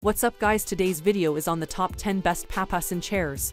What's up guys, today's video is on the top 10 best papasan chairs.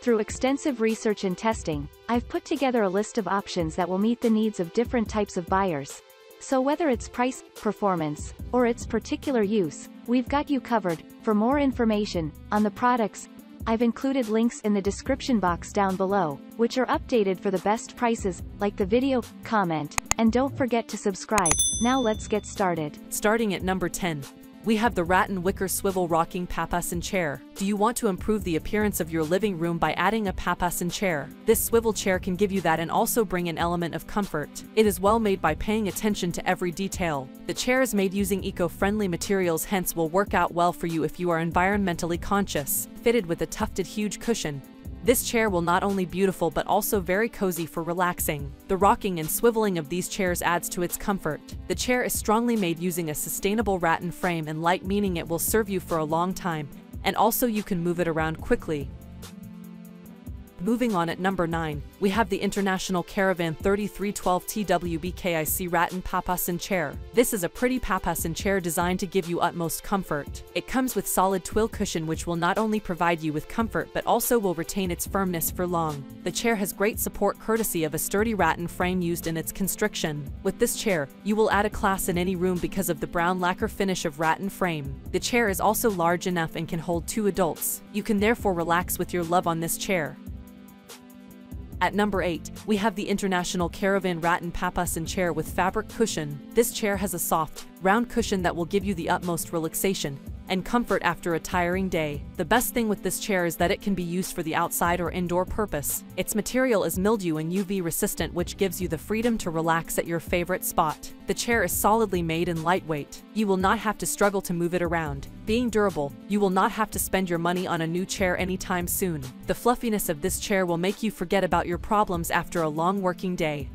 Through extensive research and testing, I've put together a list of options that will meet the needs of different types of buyers. So whether it's price, performance, or its particular use, we've got you covered. For more information on the products, I've included links in the description box down below, which are updated for the best prices. Like the video, comment, and don't forget to subscribe. Now let's get started. Starting at number 10. We have the rattan wicker swivel rocking papasan chair. Do you want to improve the appearance of your living room by adding a papasan chair? This swivel chair can give you that and also bring an element of comfort. It is well made by paying attention to every detail. The chair is made using eco-friendly materials, hence will work out well for you if you are environmentally conscious. Fitted with a tufted huge cushion, this chair will not only beautiful but also very cozy for relaxing. The rocking and swiveling of these chairs adds to its comfort. The chair is strongly made using a sustainable rattan frame and light, meaning it will serve you for a long time, and also you can move it around quickly. Moving on at number 9, we have the International Caravan 3312 TWBKIC rattan papasan chair. This is a pretty papasan chair designed to give you utmost comfort. It comes with solid twill cushion which will not only provide you with comfort but also will retain its firmness for long. The chair has great support courtesy of a sturdy rattan frame used in its construction. With this chair, you will add a class in any room because of the brown lacquer finish of rattan frame. The chair is also large enough and can hold 2 adults. You can therefore relax with your love on this chair. At number 8, we have the International Caravan rattan papasan chair with fabric cushion. This chair has a soft, round cushion that will give you the utmost relaxation and comfort after a tiring day. The best thing with this chair is that it can be used for the outside or indoor purpose. Its material is mildew and UV resistant, which gives you the freedom to relax at your favorite spot. The chair is solidly made and lightweight. You will not have to struggle to move it around. Being durable, you will not have to spend your money on a new chair anytime soon. The fluffiness of this chair will make you forget about your problems after a long working day.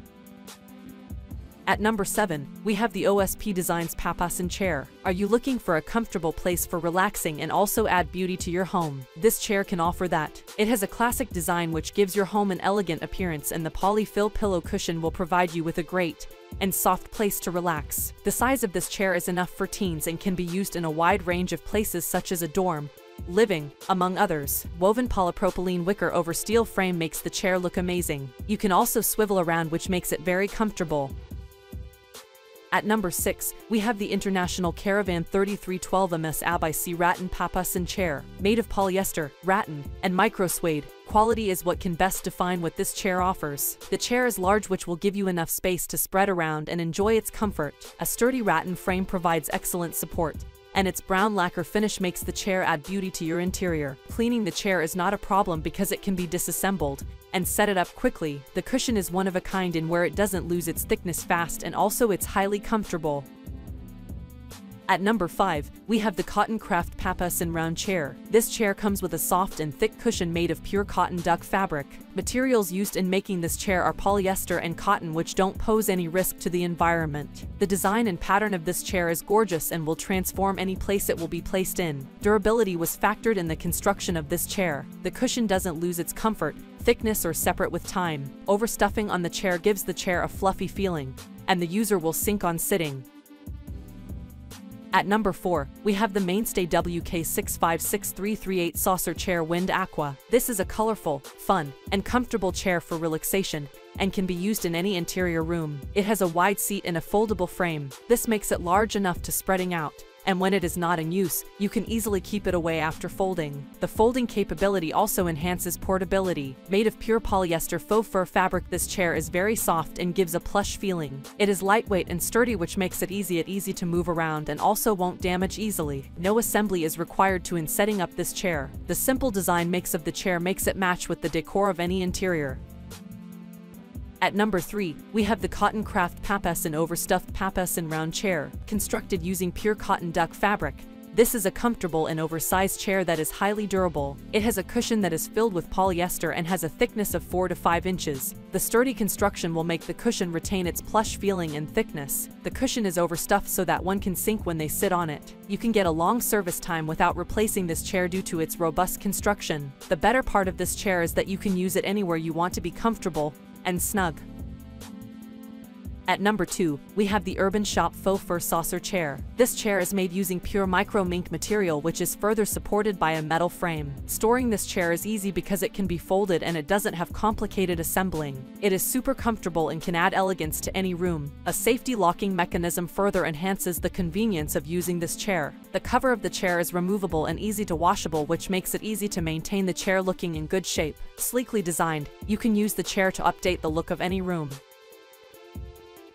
At number 7, we have the OSP Designs papasan chair. Are you looking for a comfortable place for relaxing and also add beauty to your home? This chair can offer that. It has a classic design which gives your home an elegant appearance, and the polyfill pillow cushion will provide you with a great and soft place to relax. The size of this chair is enough for teens and can be used in a wide range of places such as a dorm, living, among others. Woven polypropylene wicker over steel frame makes the chair look amazing. You can also swivel around, which makes it very comfortable. At number 6, we have the International Caravan 3312 MSABIC rattan papasan chair. Made of polyester, rattan, and micro suede, quality is what can best define what this chair offers. The chair is large, which will give you enough space to spread around and enjoy its comfort. A sturdy rattan frame provides excellent support, and its brown lacquer finish makes the chair add beauty to your interior. Cleaning the chair is not a problem because it can be disassembled and set it up quickly. The cushion is one of a kind in where it doesn't lose its thickness fast, and also it's highly comfortable. At number 5, we have the Cotton Craft papasan round chair. This chair comes with a soft and thick cushion made of pure cotton duck fabric. Materials used in making this chair are polyester and cotton, which don't pose any risk to the environment. The design and pattern of this chair is gorgeous and will transform any place it will be placed in. Durability was factored in the construction of this chair. The cushion doesn't lose its comfort, thickness, or separate with time. Overstuffing on the chair gives the chair a fluffy feeling, and the user will sink on sitting. At number 4, we have the Mainstay WK656338 saucer chair wind aqua. This is a colorful, fun, and comfortable chair for relaxation, and can be used in any interior room. It has a wide seat and a foldable frame. This makes it large enough to spreading out, and when it is not in use, you can easily keep it away after folding. The folding capability also enhances portability. Made of pure polyester faux fur fabric, this chair is very soft and gives a plush feeling. It is lightweight and sturdy, which makes it easy to move around and also won't damage easily. No assembly is required in setting up this chair. The simple design of the chair makes it match with the decor of any interior. At number 3, we have the Cotton Craft papasan overstuffed papasan round chair. Constructed using pure cotton duck fabric, this is a comfortable and oversized chair that is highly durable. It has a cushion that is filled with polyester and has a thickness of 4 to 5 inches. The sturdy construction will make the cushion retain its plush feeling and thickness. The cushion is overstuffed so that one can sink when they sit on it. You can get a long service time without replacing this chair due to its robust construction. The better part of this chair is that you can use it anywhere you want to be comfortable and snug. At number 2, we have the Urban Shop Faux Fur Saucer Chair. This chair is made using pure micro-mink material, which is further supported by a metal frame. Storing this chair is easy because it can be folded and it doesn't have complicated assembling. It is super comfortable and can add elegance to any room. A safety locking mechanism further enhances the convenience of using this chair. The cover of the chair is removable and easy to washable, which makes it easy to maintain the chair looking in good shape. Sleekly designed, you can use the chair to update the look of any room.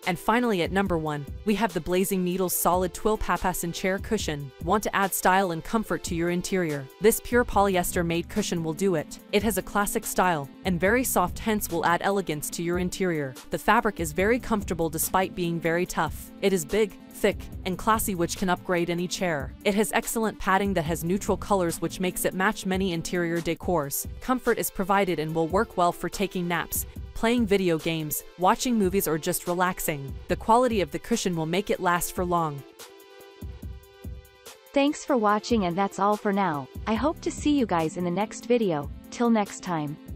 And finally, at number 1, we have the Blazing Needles Solid Twill Papasan Chair Cushion. Want to add style and comfort to your interior? This pure polyester-made cushion will do it. It has a classic style, and very soft, hence will add elegance to your interior. The fabric is very comfortable despite being very tough. It is big, thick, and classy, which can upgrade any chair. It has excellent padding that has neutral colors, which makes it match many interior decors. Comfort is provided and will work well for taking naps, playing video games, watching movies, or just relaxing. The quality of the cushion will make it last for long. Thanks for watching, and that's all for now. I hope to see you guys in the next video. Till next time.